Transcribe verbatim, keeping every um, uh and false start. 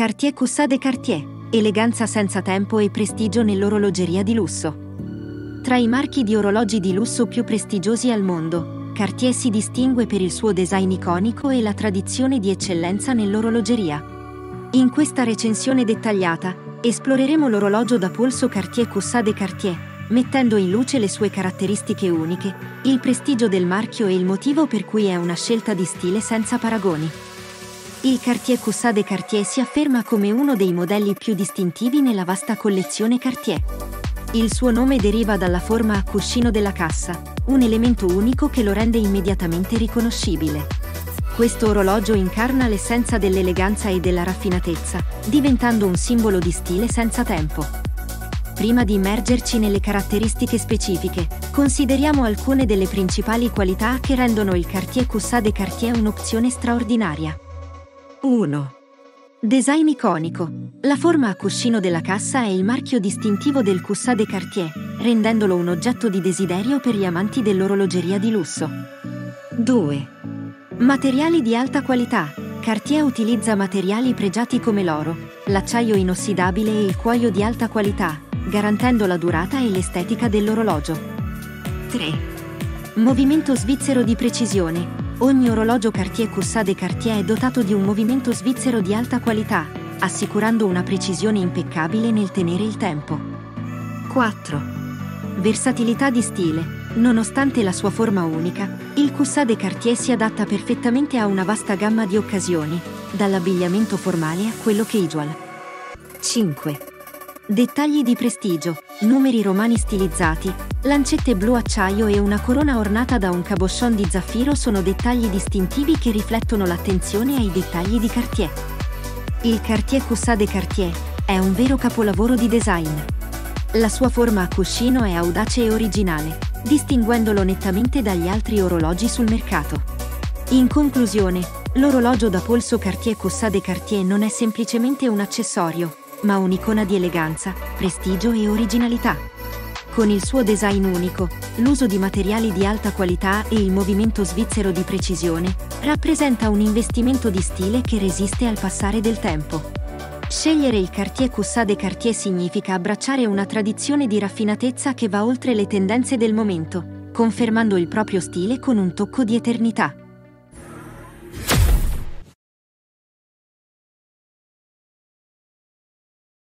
Cartier Coussin de Cartier, eleganza senza tempo e prestigio nell'orologeria di lusso. Tra i marchi di orologi di lusso più prestigiosi al mondo, Cartier si distingue per il suo design iconico e la tradizione di eccellenza nell'orologeria. In questa recensione dettagliata, esploreremo l'orologio da polso Cartier Coussin de Cartier, mettendo in luce le sue caratteristiche uniche, il prestigio del marchio e il motivo per cui è una scelta di stile senza paragoni. Il Cartier Coussin de Cartier si afferma come uno dei modelli più distintivi nella vasta collezione Cartier. Il suo nome deriva dalla forma a cuscino della cassa, un elemento unico che lo rende immediatamente riconoscibile. Questo orologio incarna l'essenza dell'eleganza e della raffinatezza, diventando un simbolo di stile senza tempo. Prima di immergerci nelle caratteristiche specifiche, consideriamo alcune delle principali qualità che rendono il Cartier Coussin de Cartier un'opzione straordinaria. uno. Design iconico. La forma a cuscino della cassa è il marchio distintivo del Coussin de Cartier, rendendolo un oggetto di desiderio per gli amanti dell'orologeria di lusso. due. Materiali di alta qualità. Cartier utilizza materiali pregiati come l'oro, l'acciaio inossidabile e il cuoio di alta qualità, garantendo la durata e l'estetica dell'orologio. tre. Movimento svizzero di precisione. Ogni orologio Cartier Coussin de Cartier è dotato di un movimento svizzero di alta qualità, assicurando una precisione impeccabile nel tenere il tempo. quattro. Versatilità di stile. Nonostante la sua forma unica, il Coussin de Cartier si adatta perfettamente a una vasta gamma di occasioni, dall'abbigliamento formale a quello casual. cinque. Dettagli di prestigio, numeri romani stilizzati, lancette blu acciaio e una corona ornata da un cabochon di zaffiro sono dettagli distintivi che riflettono l'attenzione ai dettagli di Cartier. Il Cartier Coussin de Cartier è un vero capolavoro di design. La sua forma a cuscino è audace e originale, distinguendolo nettamente dagli altri orologi sul mercato. In conclusione, l'orologio da polso Cartier Coussin de Cartier non è semplicemente un accessorio, ma un'icona di eleganza, prestigio e originalità. Con il suo design unico, l'uso di materiali di alta qualità e il movimento svizzero di precisione, rappresenta un investimento di stile che resiste al passare del tempo. Scegliere il Cartier Coussin de Cartier significa abbracciare una tradizione di raffinatezza che va oltre le tendenze del momento, confermando il proprio stile con un tocco di eternità.